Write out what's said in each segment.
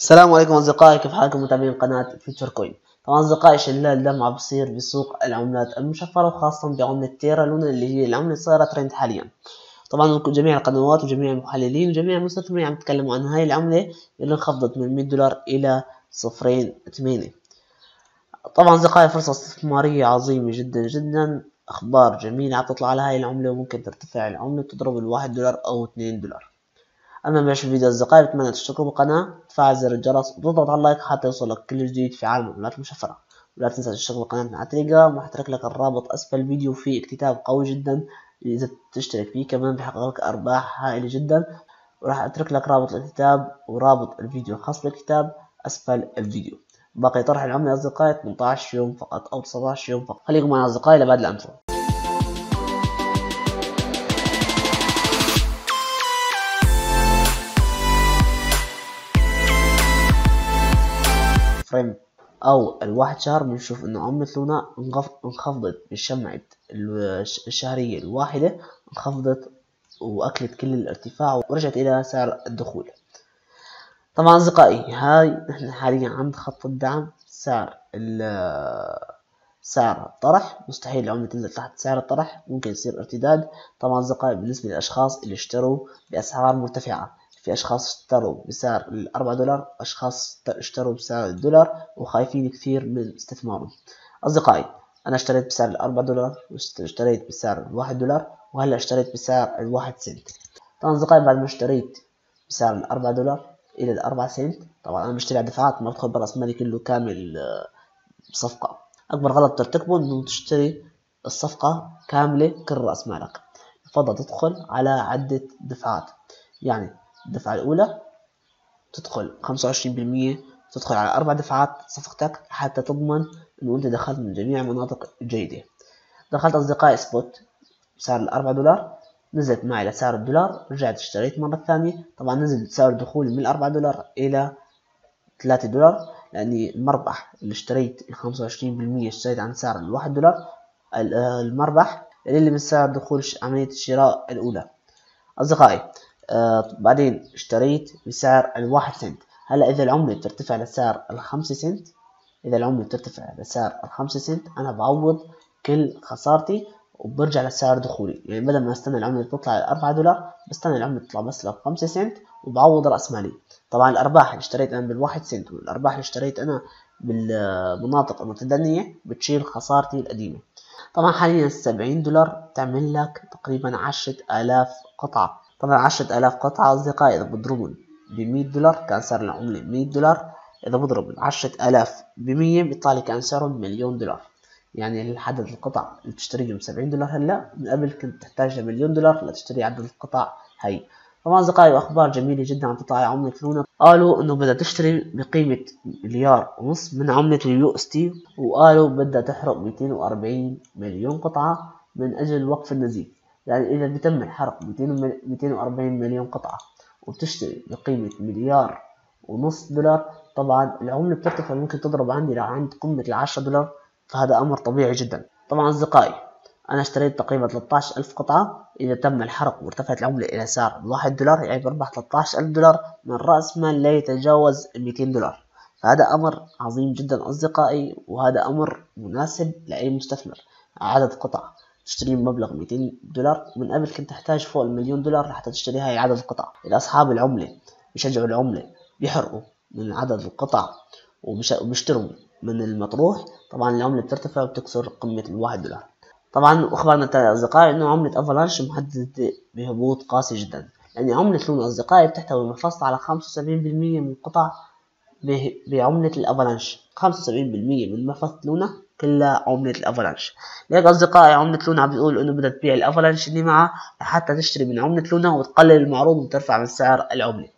السلام عليكم اصدقائي، كيف حالكم متابعين قناه فيوتشر كوين؟ طبعا اصدقائي شلال دم عم بصير بسوق العملات المشفره وخاصه بعمله تيرا لونا اللي هي العمله اللي صايره ترند حاليا. طبعا جميع القنوات وجميع المحللين وجميع المستثمرين عم يتكلموا عن هاي العمله اللي انخفضت من 100 دولار الى 0.8. طبعا اصدقائي فرصه استثماريه عظيمه جدا جدا، اخبار جميله عم تطلع على هاي العمله وممكن ترتفع العمله وتضرب ال1 دولار او 2 دولار. اما ماشي الفيديو اصدقائي بتمنى تشتركوا بالقناه، تفعل زر الجرس وتضغط على اللايك حتى يوصلك كل جديد في عالم العملات المشفره، ولا تنسى تشترك بقناتنا على تليجرام، وحترك لك الرابط اسفل الفيديو فيه اكتتاب قوي جدا اذا تشترك فيه، كمان بيحقق لك ارباح هائله جدا. وراح اترك لك رابط الاكتتاب ورابط الفيديو الخاص بالاكتتاب اسفل الفيديو. باقي طرح العمله اصدقائي 18 يوم فقط او 19 يوم فقط. خليكم معنا اصدقائي لبعد الامثله. فريم او الواحد شهر بنشوف انه عملة لونا انخفضت بالشمعة الشهرية الواحدة، انخفضت واكلت كل الارتفاع ورجعت الى سعر الدخول. طبعا اصدقائي هاي نحن حاليا عند خط الدعم، سعر الطرح مستحيل العملة تنزل تحت سعر الطرح، ممكن يصير ارتداد. طبعا اصدقائي بالنسبة للاشخاص اللي اشتروا باسعار مرتفعة، في اشخاص اشتروا بسعر الاربع دولار، اشخاص اشتروا بسعر الدولار وخايفين كثير من استثمارهم. اصدقائي انا اشتريت بسعر الاربع دولار واشتريت بسعر الواحد دولار وهلا اشتريت بسعر الواحد سنت. طبعا اصدقائي بعد ما اشتريت بسعر الاربع دولار الى الاربع سنت، طبعا انا بشتري على دفعات، ما بدخل براس مالي كله كامل بصفقة. اكبر غلط ترتكبه انه تشتري الصفقة كاملة كل راس مالك، يفضل تدخل على عدة دفعات. يعني الدفعة الأولى تدخل 25%، تدخل على 4 دفعات صفقتك حتى تضمن إنه أنت دخلت من جميع المناطق الجيدة. دخلت أصدقائي سبوت بسعر ال4 دولار، نزلت معي لسعر الدولار، رجعت اشتريت مرة ثانية. طبعا نزل سعر دخولي من ال4 دولار إلى 3 دولار، لأني المربح اللي اشتريت 25% اشتريت عن سعر ال1 دولار، المربح اللي من سعر دخول عملية الشراء الأولى. أصدقائي بعدين اشتريت بسعر ال1 سنت. هلا إذا العملة بترتفع لسعر ال5 سنت، إذا العملة بترتفع لسعر ال5 سنت أنا بعوض كل خسارتي وبرجع لسعر دخولي. يعني بدل ما استنى العملة تطلع ل4 دولار، بستنى العملة تطلع بس ل5 سنت وبعوض رأس مالي. طبعا الأرباح اللي اشتريت أنا بال1 سنت والأرباح اللي اشتريت أنا بالمناطق المتدنية بتشيل خسارتي القديمة. طبعا حاليا 70 دولار بتعمل لك تقريبا 10,000 قطعة. طبعا 10,000 قطعة أصدقائي إذا بضربهم ب100 دولار كان سعر العملة 100 دولار، إذا بضرب 10,000 ب100 بيطلع لي كان سعرهم 1,000,000 دولار. يعني عدد القطع اللي بتشتريهم 70 دولار هلا، من قبل كنت تحتاج ل1,000,000 دولار لتشتري عدد القطع هي. طبعا أصدقائي أخبار جميلة جدا عم تطلع على عملة لونا، قالوا إنه بدها تشتري بقيمة 1.5 مليار من عملة اليو اس تي، وقالوا بدها تحرق 240 مليون قطعة من أجل وقف النزيف. يعني إذا بيتم الحرق 240 مليون قطعة وبتشتري بقيمة 1.5 مليار دولار، طبعا العملة بترتفع، ممكن تضرب عندي لعند قمة 10 دولار، فهذا أمر طبيعي جدا. طبعا أصدقائي أنا اشتريت تقريبا 13,000 قطعة، إذا تم الحرق وارتفعت العملة إلى سعر 1 دولار يعني بربح 13,000 دولار من رأس مال لا يتجاوز 200 دولار، فهذا أمر عظيم جدا أصدقائي، وهذا أمر مناسب لأي مستثمر. عدد قطع تشتري مبلغ 200 دولار، من قبل كنت تحتاج فوق 1,000,000 دولار لحتى تشتري هاي عدد القطع. إذا أصحاب العملة بيشجعوا العملة بيحرقوا من عدد القطع وبيشتروا من المطروح، طبعا العملة بترتفع وبتكسر قمة 1 دولار. طبعا أخبارنا التالية أصدقائي إنه عملة أفالانش مهددة بهبوط قاسي جدا، لأن عملة لونا أصدقائي بتحتوي منفصل على 75% من قطع بعملة الأفالانش. 75% من منفصل لونا كلها عملة الأفالانش. ليك أصدقائي عملة لونا عم بتقول إنه بدها تبيع الأفالانش اللي معها لحتى تشتري من عملة لونا وتقلل المعروض وترفع من سعر العملة.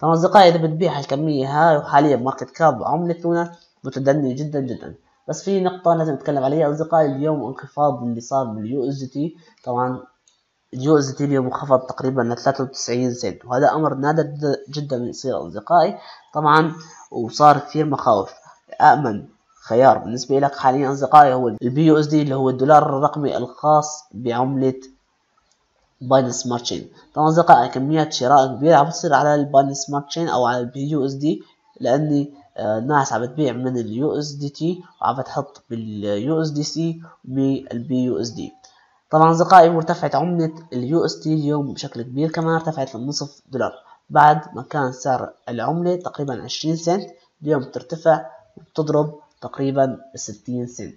طبعا أصدقائي إذا بتبيع هالكمية هاي، وحاليا ماركت كاب عملة لونا متدني جدا جدا. بس في نقطة لازم نتكلم عليها أصدقائي اليوم، انخفاض اللي صار باليو اس دي تي. طبعا اليو اس دي تي اليوم انخفض تقريبا ل 93 سنت، وهذا أمر نادر جدا يصير أصدقائي. طبعا وصار كثير مخاوف. آمن خيار بالنسبة لك حاليا أصدقائي هو الBUSD اللي هو الدولار الرقمي الخاص بعملة باينانس سمارت تشين. طبعا أصدقائي كميات شراء كبيرة عم بتصير على الباينانس سمارت تشين أو على الBUSD لأن الناس عم تبيع من اليو اس دي تي وعم تحط باليو اس دي سي بالبي يو اس دي. طبعا أصدقائي ارتفعت عملة اليو اس تي اليوم بشكل كبير، كمان ارتفعت للنصف دولار بعد ما كان سعر العملة تقريبا 20 سنت، اليوم بترتفع وبتضرب تقريبا 60 سنت.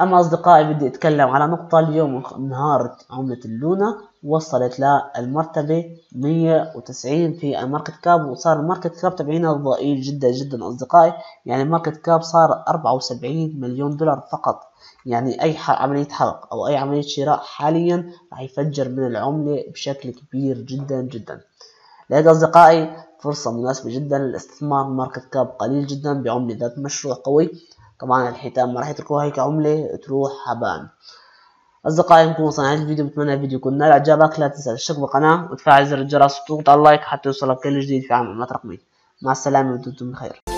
أما أصدقائي بدي أتكلم على نقطة، اليوم انهارت عملة اللونا وصلت للمرتبة 190 في الماركت كاب، وصار الماركت كاب تبعينا ضئيل جدا جدا أصدقائي، يعني الماركت كاب صار 74 مليون دولار فقط. يعني أي عملية حرق أو أي عملية شراء حاليا راح يفجر من العملة بشكل كبير جدا جدا. لهيك أصدقائي فرصة مناسبة جدا للاستثمار، ماركت كاب قليل جدا بعملة ذات مشروع قوي، طبعا الحيتان ما راح يتركوها هيك عملة تروح هبان. أصدقائي نكون وصلنا لهذا الفيديو، بتمنى الفيديو يكون نال إعجابك، لا تنسى الاشتراك بالقناة وتفعل زر الجرس وتضغط على اللايك حتى يوصلك كل جديد في عملات رقمية. مع السلامة ودمتم بخير.